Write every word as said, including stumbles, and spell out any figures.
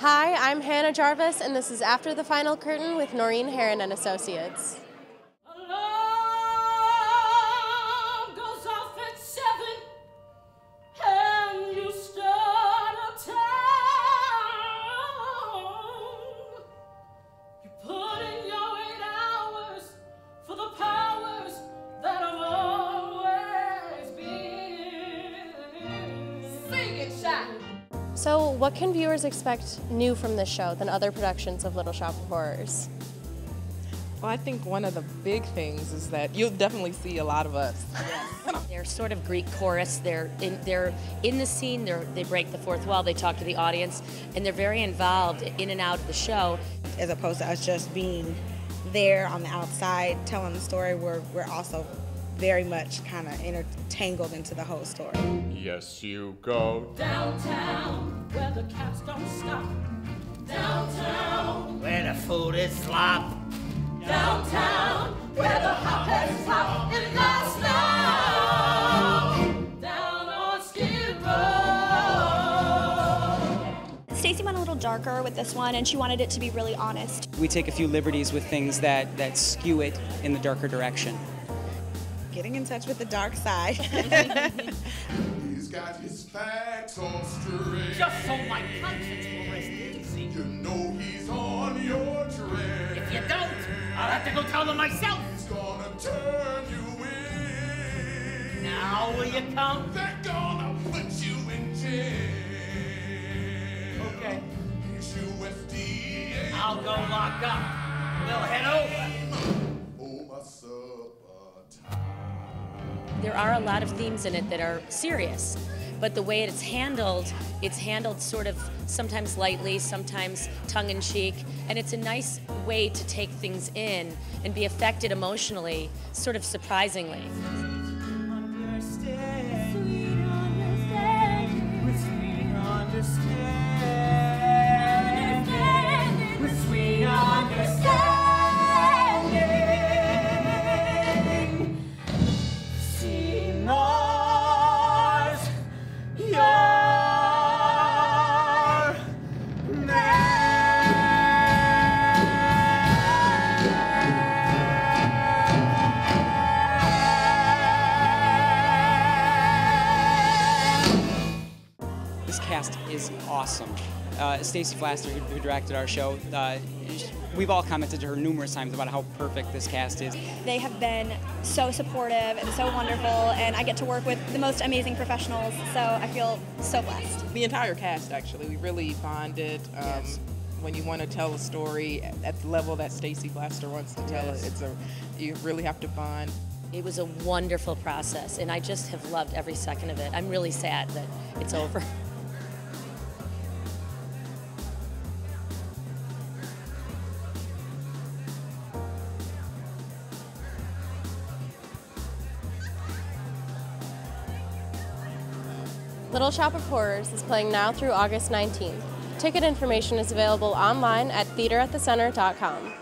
Hi, I'm Hannah Jarvis, and this is After the Final Curtain with Noreen Heron and Associates. Alarm goes off at seven, and you start a town. You put in your eight hours for the powers that have always been. Sing it, shine. So what can viewers expect new from this show than other productions of Little Shop of Horrors? Well, I think one of the big things is that you'll definitely see a lot of us. Yes. They're sort of Greek chorus. They're in, they're in the scene, they're, they break the fourth wall, they talk to the audience, and they're very involved in and out of the show. As opposed to us just being there on the outside telling the story, we're, we're also very much kind of entangled into the whole story. Yes, you go downtown where the cats don't stop. Downtown where the food is slop. Downtown where the hoppers pop in the snow. Down on Skid Row. Stacey went a little darker with this one, and she wanted it to be really honest. We take a few liberties with things that, that skew it in the darker direction. Getting in touch with the dark side. He's got his facts all straight. Just so my conscience will rest easy. You know he's on your trail. If you don't, I'll have to go tell them myself. He's gonna turn you in. Now will you come? They're gonna put you in jail. Okay. He's U S D A. I'll go lock up. We'll head over. There are a lot of themes in it that are serious, but the way it's handled, it's handled sort of sometimes lightly, sometimes tongue-in-cheek, and it's a nice way to take things in and be affected emotionally, sort of surprisingly. This cast is awesome. Uh, Stacey Blaster, who directed our show, uh, we've all commented to her numerous times about how perfect this cast is. They have been so supportive and so wonderful, and I get to work with the most amazing professionals, so I feel so blessed. The entire cast, actually. We really bonded. Um, yes. When you want to tell a story at the level that Stacey Blaster wants to tell yes. it, it's a, you really have to bond. It was a wonderful process, and I just have loved every second of it. I'm really sad that it's over. Little Shop of Horrors is playing now through August nineteenth. Ticket information is available online at theater at the center dot com.